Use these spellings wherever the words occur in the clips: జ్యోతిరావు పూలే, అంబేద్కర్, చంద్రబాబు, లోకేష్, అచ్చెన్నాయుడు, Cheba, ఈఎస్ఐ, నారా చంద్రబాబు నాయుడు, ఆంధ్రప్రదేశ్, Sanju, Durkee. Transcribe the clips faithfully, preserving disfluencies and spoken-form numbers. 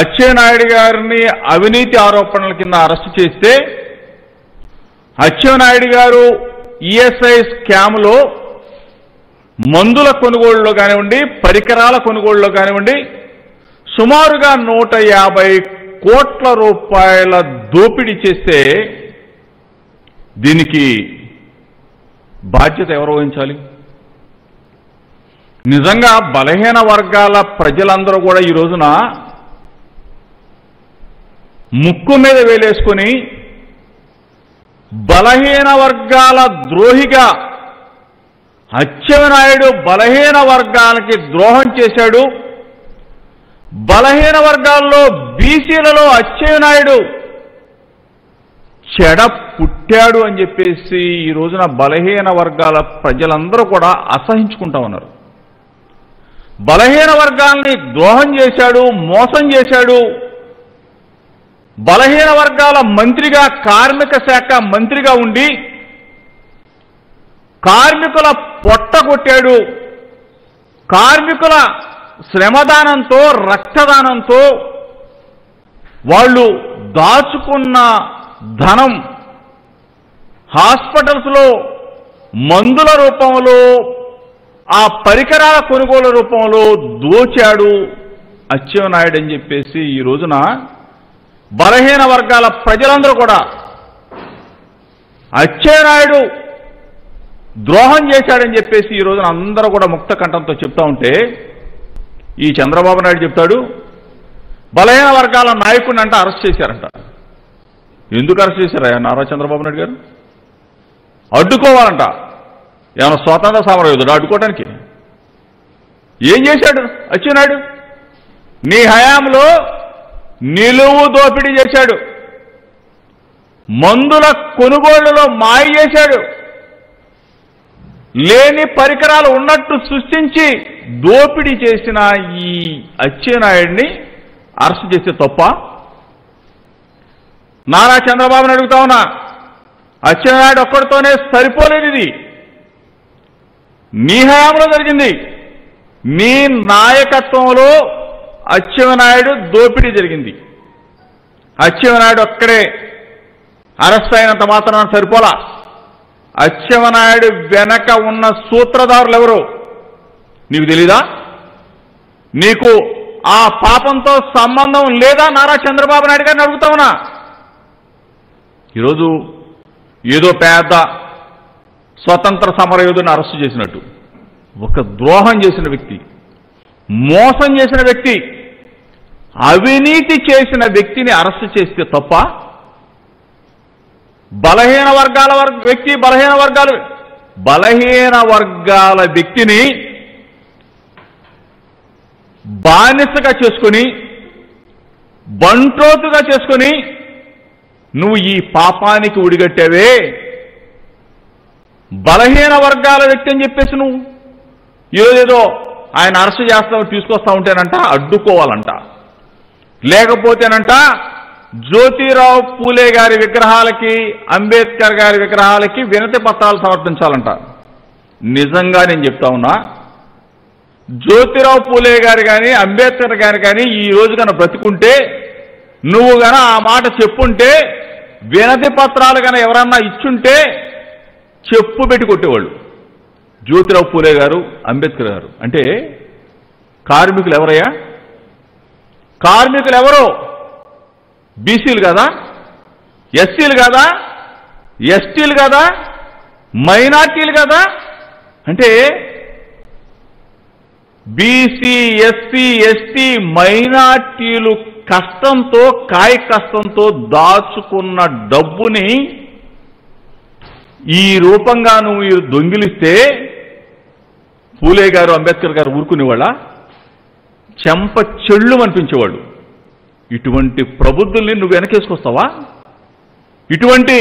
అచ్చెన్నాయుడు గారిని అవినీతి ఆరోపణల కింద అరెస్ట్ చేస్తే అచ్చెన్నాయుడు గారు ఈఎస్ఐ స్కామ్లో మందుల కొనుగోలులో కానివ్వండి పరికరాల కొనుగోలులో కానివ్వండి సుమారుగా నూట యాభై కోట్ల రూపాయల దోపిడీ చేస్తే దీనికి బాధ్యత ఎవరు వహించాలి? నిజంగా బలహీన వర్గాల ప్రజలందరూ కూడా ఈ రోజున ముక్కు మీద వేలేసుకొని బలహీన వర్గాల ద్రోహిగా అచ్చెన్నాయుడు బలహీన వర్గానికి ద్రోహం చేశాడు, బలహీన వర్గాల్లో బీసీలలో అచ్చెన్నాయుడు చెడ పుట్టాడు అని చెప్పేసి ఈ రోజున బలహీన వర్గాల ప్రజలందరూ కూడా అసహించుకుంటా ఉన్నారు. బలహీన వర్గాల్ని ద్రోహం చేశాడు, మోసం చేశాడు. బలహీన వర్గాల మంత్రిగా, కార్మిక శాఖ మంత్రిగా ఉండి కార్మికుల పొట్ట కొట్టాడు. కార్మికుల శ్రమదానంతో, రక్తదానంతో వాళ్ళు దాచుకున్న ధనం హాస్పిటల్స్లో మందుల రూపంలో, ఆ పరికరాల కొనుగోలు రూపంలో దోచాడు అచ్చెన్నాయుడు అని చెప్పేసి ఈ రోజున బలహీన వర్గాల ప్రజలందరూ కూడా అచ్చెన్నాయుడు ద్రోహం చేశాడని చెప్పేసి ఈ రోజున అందరూ కూడా ముక్త కంఠంతో చెప్తా ఉంటే ఈ చంద్రబాబు నాయుడు చెప్తాడు బలహీన వర్గాల నాయకుడిని అంట అరెస్ట్ చేశారంట. ఎందుకు అరెస్ట్ చేశారా నారా చంద్రబాబు నాయుడు గారు? అడ్డుకోవాలంట. ఏమైనా స్వాతంత్ర సమర యోధుడు అడ్డుకోవడానికి? ఏం చేశాడు అచ్చెన్నాయుడు? నీ హయాంలో నిలువు దోపిడీ చేశాడు, మందుల కొనుగోళ్లలో మాయ చేశాడు, లేని పరికరాలు ఉన్నట్టు సృష్టించి దోపిడీ చేసిన ఈ అచ్చెన్నాయుడిని అరెస్ట్ చేస్తే తప్ప? నారా చంద్రబాబుని అడుగుతా ఉన్నా, అచ్చెన్నాయుడు ఒక్కడితోనే సరిపోలేదు. ఇది నీ హయాంలో జరిగింది, నీ నాయకత్వంలో అచ్చెన్నాయుడు దోపిడీ జరిగింది. అచ్చెన్నాయుడు ఒక్కడే అరెస్ట్ అయినంత మాత్రం సరిపోలా. అచ్చెన్నాయుడు వెనక ఉన్న సూత్రధారులు ఎవరు నీకు తెలీదా? నీకు ఆ పాపంతో సంబంధం లేదా నారా చంద్రబాబు నాయుడు గారిని అడుగుతా ఉన్నా. ఈరోజు ఏదో పెద్ద స్వతంత్ర సమరయోధుని అరెస్టు చేసినట్టు, ఒక ద్రోహం చేసిన వ్యక్తి, మోసం చేసిన వ్యక్తి, అవినీతి చేసిన వ్యక్తిని అరెస్టు చేస్తే తప్ప? బలహీన వర్గాల వ్యక్తి, బలహీన వర్గాలు బలహీన వర్గాల వ్యక్తిని బానిసగా చేసుకుని, బంట్రోతుగా చేసుకుని నువ్వు ఈ పాపానికి ఉడిగట్టావే. బలహీన వర్గాల వ్యక్తి అని చెప్పేసి నువ్వు ఏదేదో ఆయన అరెస్ట్ చేస్తా తీసుకొస్తా ఉంటేనంట అడ్డుకోవాలంట, లేకపోతేనంట జ్యోతిరావు పూలే గారి విగ్రహాలకి, అంబేద్కర్ గారి విగ్రహాలకి వినతి పత్రాలు సమర్పించాలంట. నిజంగా నేను చెప్తా ఉన్నా, జ్యోతిరావు పూలే గారు కానీ అంబేద్కర్ గారు కానీ ఈ రోజు కన్నా బ్రతికుంటే, నువ్వు కన్నా ఆ మాట చెప్పుంటే, వినతి పత్రాలు కన్నా ఎవరన్నా ఇచ్చుంటే చెప్పు పెట్టి కొట్టేవాళ్ళు. జ్యోతిరావు పూలే గారు, అంబేద్కర్ గారు అంటే కార్మికులు ఎవరయ్యా? కార్మికులు ఎవరు? బీసీలు కదా, ఎస్సీలు కదా, ఎస్టీలు కదా, మైనార్టీలు కదా. అంటే బీసీ, ఎస్సీ, ఎస్టీ, మైనార్టీలు కష్టంతో, కాయ కష్టంతో దాచుకున్న డబ్బుని ఈ రూపంగా నువ్వు దొంగిలిస్తే పూలే గారు, అంబేద్కర్ గారు ఊరుకునేవాళ్ళ? చెంప చెళ్ళు అనిపించేవాళ్ళు. ఇటువంటి ప్రబుద్ధుల్ని నువ్వు వెనకేసుకొస్తావా? ఇటువంటి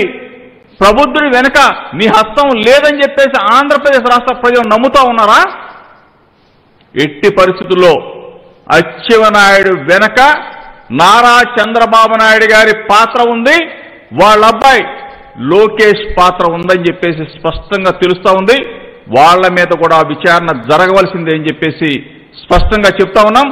ప్రబుద్ధుడి వెనక నీ హస్తం లేదని చెప్పేసి ఆంధ్రప్రదేశ్ రాష్ట్ర ప్రజలు నమ్ముతా ఉన్నారా? ఎట్టి పరిస్థితుల్లో అచ్చెన్నాయుడు వెనక నారా చంద్రబాబు నాయుడు గారి పాత్ర ఉంది, వాళ్ళ అబ్బాయి లోకేష్ పాత్ర ఉందని చెప్పేసి స్పష్టంగా తెలుస్తా ఉంది. వాళ్ళ మీద కూడా విచారణ జరగవలసిందే అని చెప్పేసి స్పష్టంగా చెప్తా ఉన్నాం.